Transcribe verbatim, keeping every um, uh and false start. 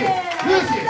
music, music.